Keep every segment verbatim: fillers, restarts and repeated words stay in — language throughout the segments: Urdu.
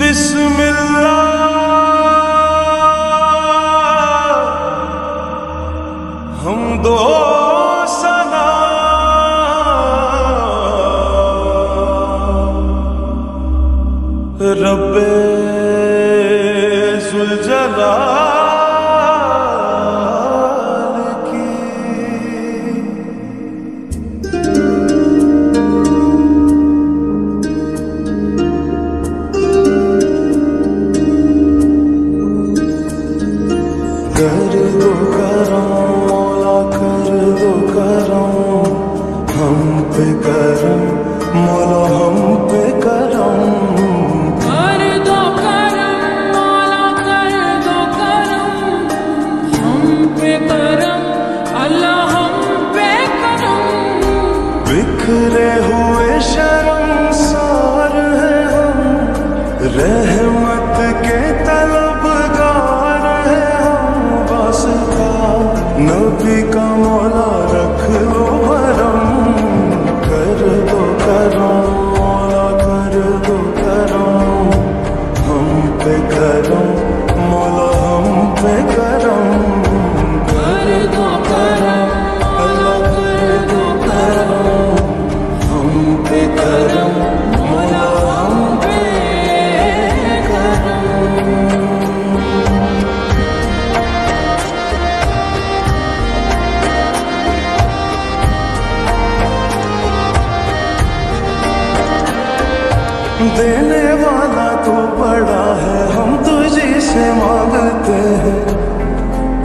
بسم الله ہم دو ثنا رب ذوالجلال کی بکھرے ہوئے شرمسار ہیں ہم رحمت کے طلبگار ہیں ہم واسطہ نبی کا مولا رکھ لو برم کر دو کرم مولا کر دو کرم ہم پہ کرم مولا ہم پہ کرم دینے والا تو بڑا ہے ہم تجھی سے مانگتے ہیں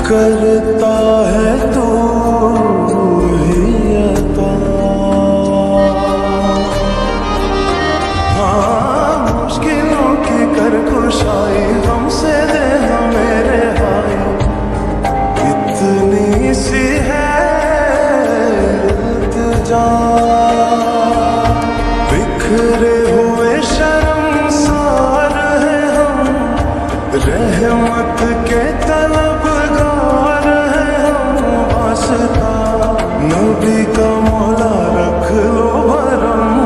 کرتا ہے تو ہی عطا ہاں مشکلوں کی کر کشائی ہم سے دے ہمیں رہائی اتنی سی ہے التجا بکھرے رحمت کے طلبگار ہیں ہم واسطہ نبی کا مولا رکھ لو برم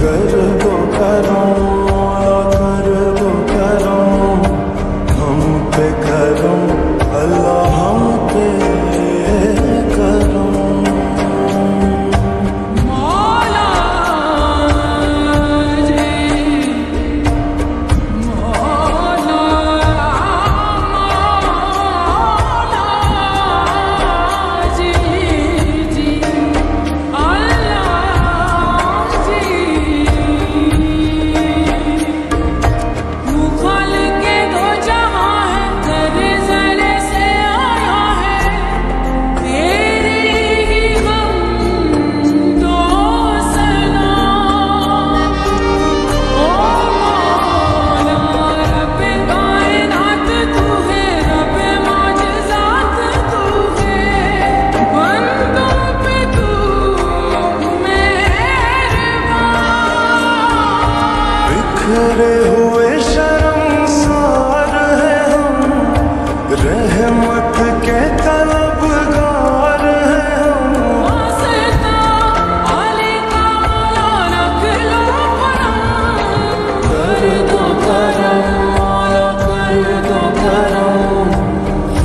کر دو کرم مولا کر دو کرم ہم پہ کرم اللہ ہم پہ کرم بکھرے ہوئے شرمسار ہیں ہم رحمت کے طلبگار ہیں ہم واسطہ علی کا مولا رکھ لو برم کر دو کرم مولا کر دو کرم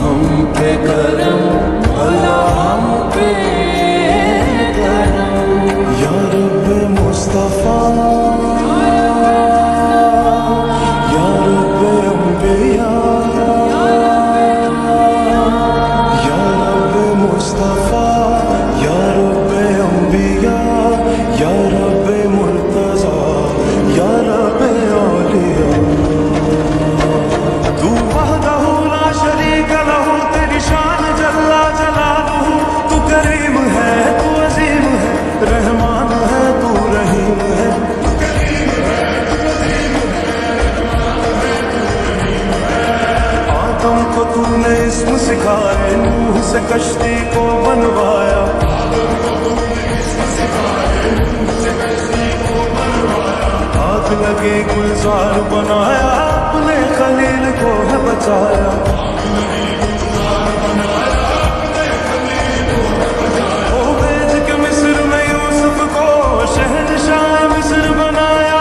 ہم پہ کرم مولا ہم پہ کرم یا رب مصطفیٰ نوح سے کشتی کو بنوایا آگ لگے گلزار بنایا اپنے خلیل کو ہے بچایا وہ بھیج کے مصر میں یوسف کو شہنشاہ مصر بنایا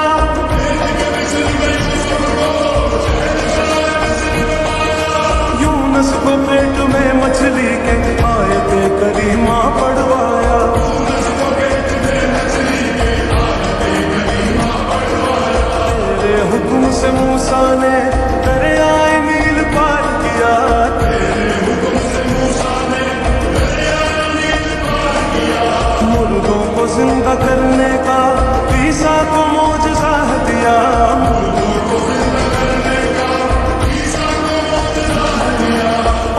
करने का ईसा को मौजज़ा दिया,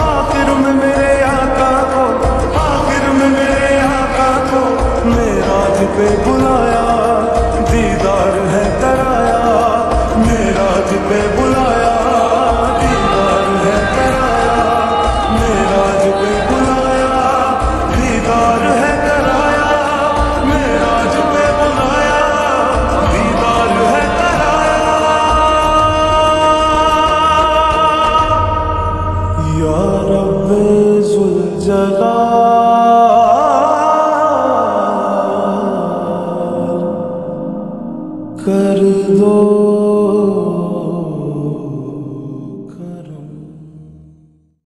आखिर में मेरे आका को, आखिर में मेरे आका को मेराज पे बुलाया, दीदार है कराया, मेराज पे बुलाया। कर दो